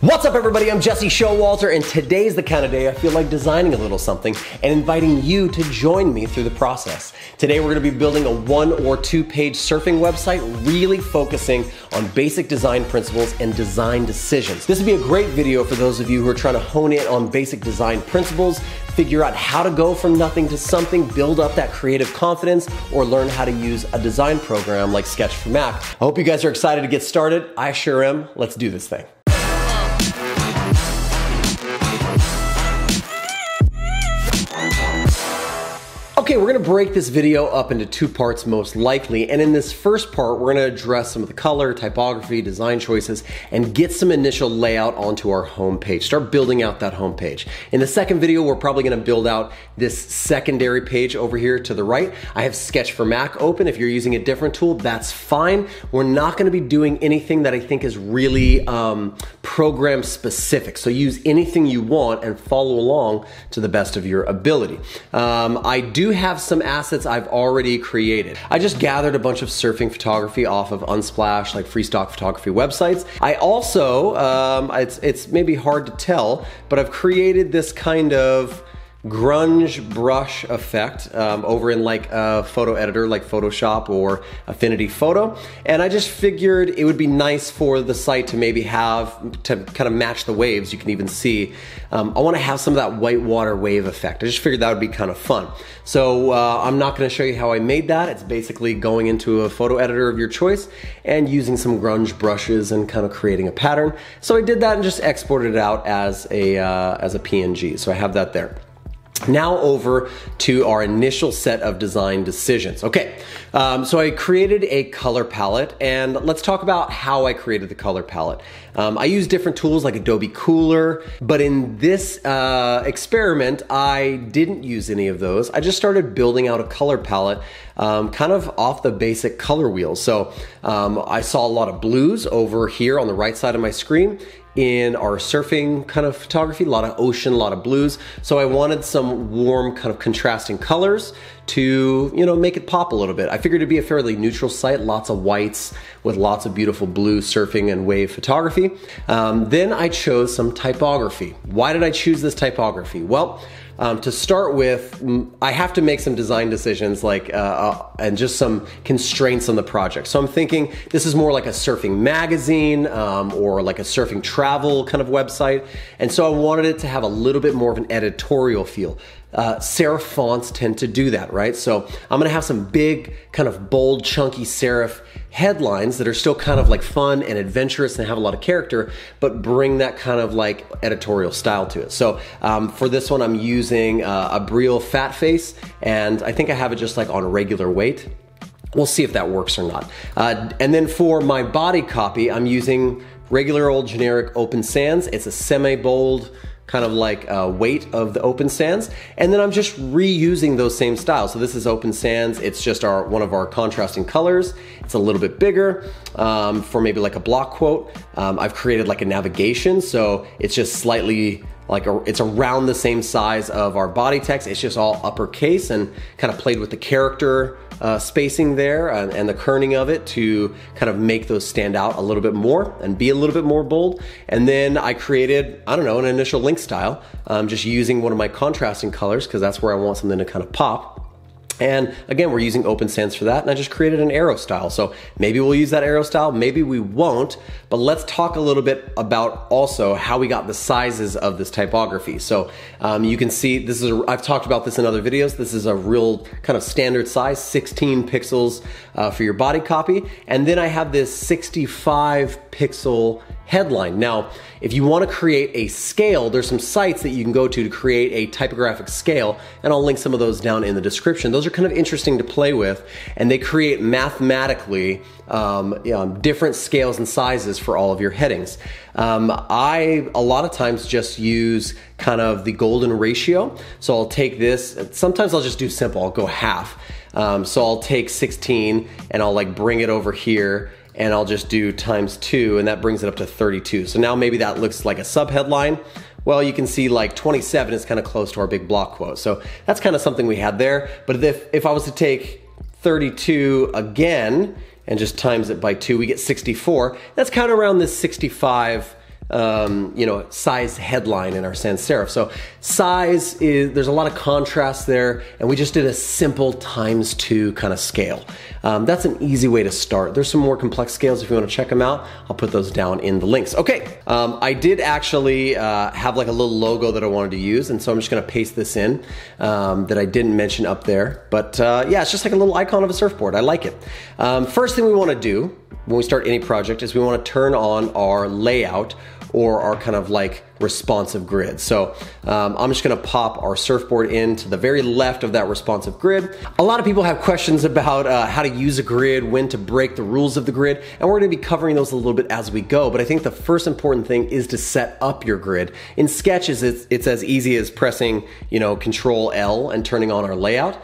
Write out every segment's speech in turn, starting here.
What's up everybody, I'm Jesse Showalter, and today's the kind of day I feel like designing a little something and inviting you to join me through the process. Today we're going to be building a 1- or 2-page surfing website, really focusing on basic design principles and design decisions. This would be a great video for those of you who are trying to hone in on basic design principles, figure out how to go from nothing to something, build up that creative confidence, or learn how to use a design program like Sketch for Mac. I hope you guys are excited to get started. I sure am. Let's do this thing. Okay, we're gonna break this video up into two parts most likely, and in this first part, we're gonna address some of the color, typography, design choices, and get some initial layout onto our homepage. Start building out that homepage. In the second video, we're probably gonna build out this secondary page over here to the right. I have Sketch for Mac open. If you're using a different tool, that's fine. We're not gonna be doing anything that I think is really program specific, so use anything you want and follow along to the best of your ability. I do have some assets I've already created. I just gathered a bunch of surfing photography off of Unsplash, like free stock photography websites. I also, it's maybe hard to tell, but I've created this kind of grunge brush effect over in like a photo editor like Photoshop or Affinity Photo, and I just figured it would be nice for the site to maybe have to kind of match the waves. You can even see I want to have some of that white water wave effect. I just figured that would be kind of fun, so I'm not going to show you how I made that. It's basically going into a photo editor of your choice and using some grunge brushes and kind of creating a pattern. So I did that and just exported it out as a PNG, so I have that there. Now over to our initial set of design decisions. Okay, so I created a color palette, and let's talk about how I created the color palette. I use different tools like Adobe Color, but in this experiment, I didn't use any of those. I just started building out a color palette kind of off the basic color wheel. So I saw a lot of blues over here on the right side of my screen. In our surfing kind of photography, a lot of ocean, a lot of blues. So I wanted some warm kind of contrasting colors to, you know, make it pop a little bit. I figured it'd be a fairly neutral site, lots of whites with lots of beautiful blue surfing and wave photography. Then I chose some typography. Why did I choose this typography? Well, to start with, I have to make some design decisions like and just some constraints on the project. So I'm thinking this is more like a surfing magazine or like a surfing travel kind of website. And so I wanted it to have a little bit more of an editorial feel. Serif fonts tend to do that, right? So I'm gonna have some big, kind of bold, chunky serif headlines that are still kind of like fun and adventurous and have a lot of character, but bring that kind of like editorial style to it. So for this one, I'm using a Briel Fat Face, and I think I have it just like on a regular weight. We'll see if that works or not. And then for my body copy, I'm using regular old generic Open Sans. It's a semi-bold, kind of like weight of the Open Sans, and then I'm just reusing those same styles. So this is Open Sans, it's just one of our contrasting colors. It's a little bit bigger for maybe like a block quote. I've created like a navigation, so it's just slightly like it's around the same size of our body text. It's just all uppercase, and kind of played with the character spacing there and the kerning of it to kind of make those stand out a little bit more and be a little bit more bold. And then I created, I don't know, an initial link style, just using one of my contrasting colors because that's where I want something to kind of pop. And again, we're using Open Sans for that, and I just created an arrow style. So maybe we'll use that arrow style, maybe we won't, but let's talk a little bit about also how we got the sizes of this typography. So you can see, this is, I've talked about this in other videos, this is a real kind of standard size, 16 pixels for your body copy. And then I have this 65 pixel headline. Now, if you want to create a scale, there's some sites that you can go to create a typographic scale, and I'll link some of those down in the description. Those are kind of interesting to play with, and they create mathematically different scales and sizes for all of your headings. I a lot of times just use kind of the golden ratio, so I'll take this, sometimes I'll just do simple, I'll go half. So I'll take 16 and I'll like bring it over here, and I'll just do ×2, and that brings it up to 32. So now maybe that looks like a sub headline. Well, you can see like 27 is kind of close to our big block quote. So that's kind of something we had there. But if I was to take 32 again and just times it by 2, we get 64. That's kind of around this 65 you know, size headline in our sans serif. So size is, there's a lot of contrast there, and we just did a simple ×2 kind of scale. That's an easy way to start. There's some more complex scales if you want to check them out. I'll put those down in the links. Okay, I did actually have like a little logo that I wanted to use, and so I'm just gonna paste this in that I didn't mention up there. But yeah, it's just like a little icon of a surfboard. I like it. First thing we wanna do when we start any project is we wanna turn on our layout or our kind of like responsive grid. So I'm just gonna pop our surfboard in to the very left of that responsive grid. A lot of people have questions about how to use a grid, when to break the rules of the grid, and we're gonna be covering those a little bit as we go, but I think the first important thing is to set up your grid. In Sketch, it's as easy as pressing, you know, Control-L and turning on our layout.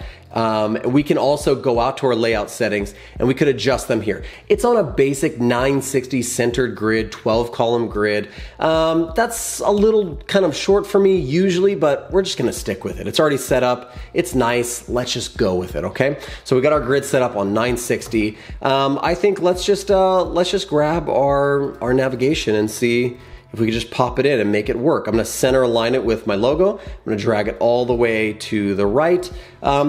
We can also go out to our layout settings and we could adjust them here. It's on a basic 960 centered grid, 12-column grid. That's a little kind of short for me usually, but we're just gonna stick with it. It's already set up, it's nice, let's just go with it, okay? So we got our grid set up on 960. I think let's just grab our navigation and see if we could just pop it in and make it work. I'm gonna center align it with my logo. I'm gonna drag it all the way to the right.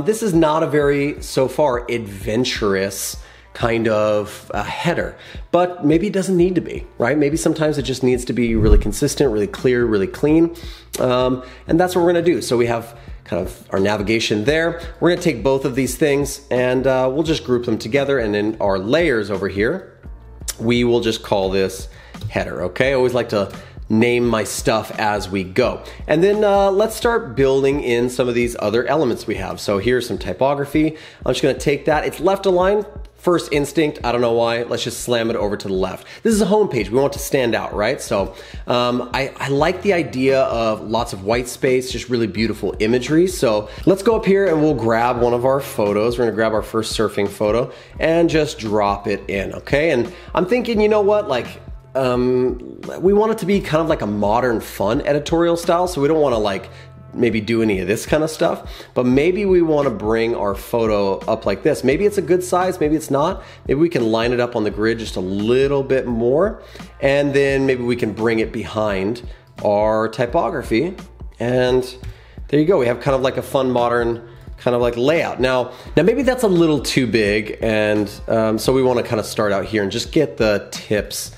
This is not a very, so far, adventurous kind of a header, but maybe it doesn't need to be, right? Maybe sometimes it just needs to be really consistent, really clear, really clean. And that's what we're gonna do. So we have kind of our navigation there. We're gonna take both of these things and we'll just group them together, and in our layers over here, we will just call this header, okay? I always like to name my stuff as we go. And then let's start building in some of these other elements we have. So here's some typography. I'm just gonna take that. It's left aligned, first instinct, I don't know why. Let's just slam it over to the left. This is a homepage, we want it to stand out, right? So I like the idea of lots of white space, just really beautiful imagery. So let's go up here and we'll grab one of our photos. We're gonna grab our first surfing photo and just drop it in, okay? And I'm thinking, you know what, like, we want it to be kind of like a modern fun editorial style, so we don't want to like maybe do any of this kind of stuff, but maybe we want to bring our photo up like this. Maybe it's a good size, maybe it's not. Maybe we can line it up on the grid just a little bit more, and then maybe we can bring it behind our typography, and there you go. We have kind of like a fun modern kind of like layout. Now maybe that's a little too big, and so we want to kind of start out here and just get the tips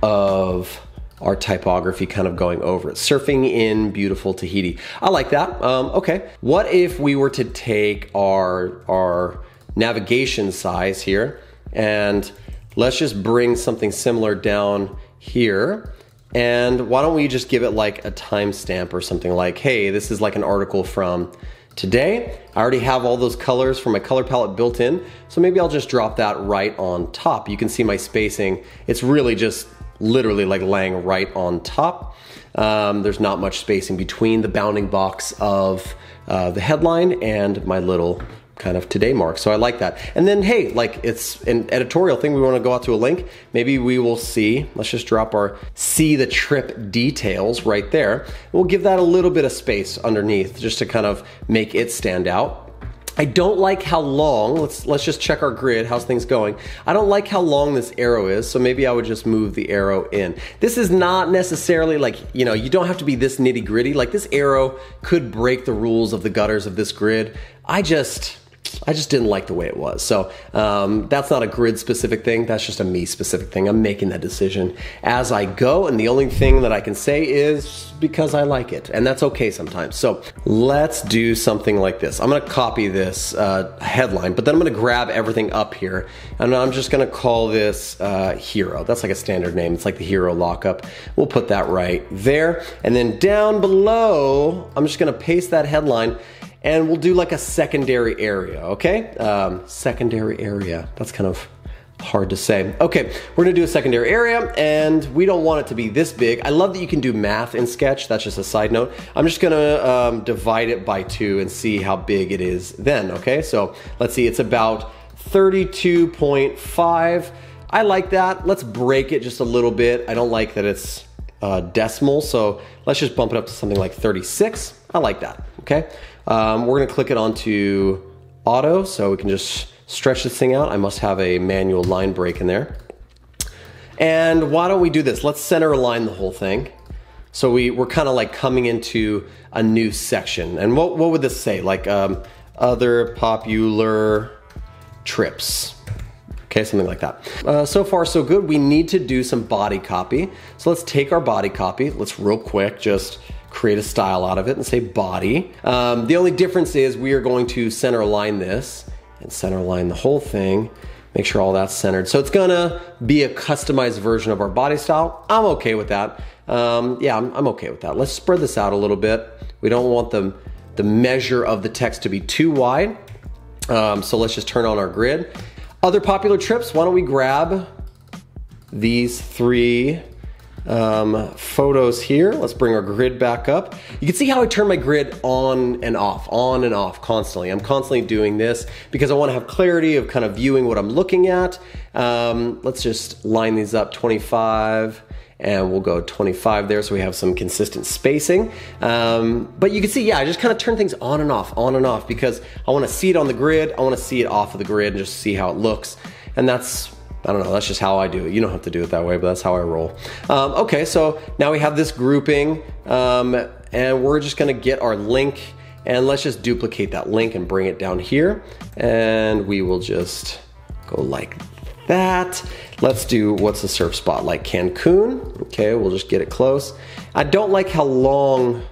of our typography kind of going over it. Surfing in beautiful Tahiti. I like that. Okay. What if we were to take our navigation size here and let's just bring something similar down here, and why don't we just give it like a timestamp or something like, hey, this is like an article from today. I already have all those colors from my color palette built in, so maybe I'll just drop that right on top. You can see my spacing. It's really just literally like laying right on top. There's not much spacing between the bounding box of the headline and my little kind of today mark. So I like that. And then, hey, like it's an editorial thing. We want to go out to a link. Maybe we will see, let's just drop our see the trip details right there. We'll give that a little bit of space underneath just to kind of make it stand out. I don't like how long, let's just check our grid, how's things going. I don't like how long this arrow is, so maybe I would just move the arrow in. This is not necessarily like, you know, you don't have to be this nitty gritty. Like this arrow could break the rules of the gutters of this grid. I just didn't like the way it was. So that's not a grid specific thing, that's just a me specific thing. I'm making that decision as I go, and the only thing that I can say is because I like it, and that's okay sometimes. So let's do something like this. I'm gonna copy this headline, but then I'm gonna grab everything up here, and I'm just gonna call this hero. That's like a standard name, it's like the hero lockup. We'll put that right there, and then down below, I'm just gonna paste that headline, and we'll do like a secondary area, okay? Secondary area, that's kind of hard to say. Okay, we're gonna do a secondary area, and we don't want it to be this big. I love that you can do math in Sketch, that's just a side note. I'm just gonna divide it by 2 and see how big it is then, okay? So let's see, it's about 32.5. I like that, let's break it just a little bit. I don't like that it's decimal, so let's just bump it up to something like 36. I like that, okay? We're gonna click it onto auto so we can just stretch this thing out. I must have a manual line break in there. And why don't we do this? Let's center align the whole thing. So we're kind of like coming into a new section. And what would this say? Like other popular trips. Okay, something like that. So far so good. We need to do some body copy. So let's take our body copy. Let's real quick just create a style out of it and say body. The only difference is we are going to center align this and center align the whole thing. Make sure all that's centered. So it's gonna be a customized version of our body style. I'm okay with that. Yeah, I'm okay with that. Let's spread this out a little bit. We don't want the measure of the text to be too wide. So let's just turn on our grid. Other popular trips, why don't we grab these three photos here. Let's bring our grid back up. You can see how I turn my grid on and off constantly. I'm constantly doing this because I want to have clarity of kind of viewing what I'm looking at. Let's just line these up 25 and we'll go 25 there so we have some consistent spacing. But you can see, yeah, I just kind of turn things on and off because I want to see it on the grid. I want to see it off of the grid and just see how it looks. And that's, I don't know, that's just how I do it. You don't have to do it that way, but that's how I roll. Okay, so now we have this grouping and we're just gonna get our link and let's just duplicate that link and bring it down here. And we will just go like that. Let's do, what's the surf spot? Like Cancun. Okay, we'll just get it close. I don't like how long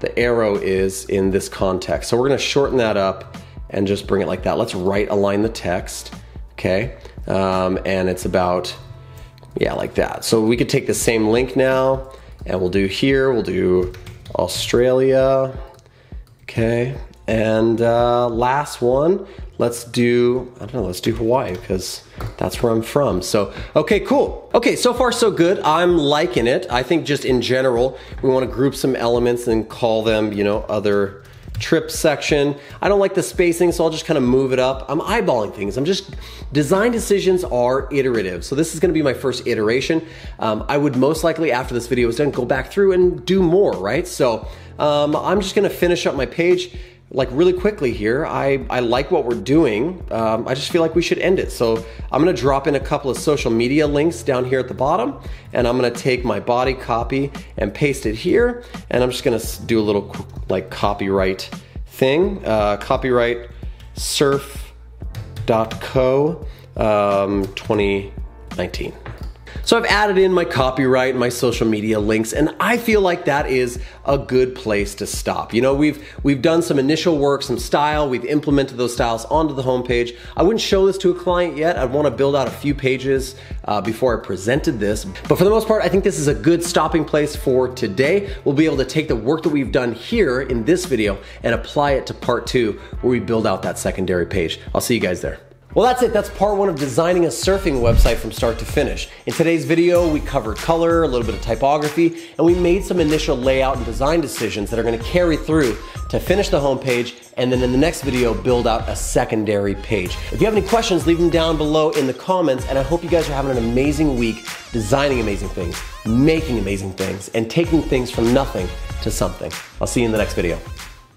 the arrow is in this context. So we're gonna shorten that up and just bring it like that. Let's right align the text, okay? And it's about, yeah, like that. So we could take the same link now and we'll do here, we'll do Australia. Okay, and last one, let's do, I don't know, let's do Hawaii because that's where I'm from. So, okay, cool. Okay, so far so good. I'm liking it. I think just in general, we want to group some elements and call them, you know, other trip section. I don't like the spacing, so I'll just kind of move it up. I'm eyeballing things. I'm just, design decisions are iterative. So this is gonna be my first iteration. I would most likely, after this video is done, go back through and do more, right? So I'm just gonna finish up my page like really quickly here. I like what we're doing. I just feel like we should end it. So I'm gonna drop in a couple of social media links down here at the bottom, and I'm gonna take my body copy and paste it here. And I'm just gonna do a little like copyright thing, copyright surf.co 2019. So I've added in my copyright and my social media links, and I feel like that is a good place to stop. You know, we've done some initial work, some style, we've implemented those styles onto the homepage. I wouldn't show this to a client yet. I'd wanna build out a few pages before I presented this. But for the most part, I think this is a good stopping place for today. We'll be able to take the work that we've done here in this video and apply it to part 2, where we build out that secondary page. I'll see you guys there. Well, that's it. That's part 1 of designing a surfing website from start to finish. In today's video, we covered color, a little bit of typography, and we made some initial layout and design decisions that are going to carry through to finish the homepage, and then in the next video, build out a secondary page. If you have any questions, leave them down below in the comments, and I hope you guys are having an amazing week designing amazing things, making amazing things, and taking things from nothing to something. I'll see you in the next video.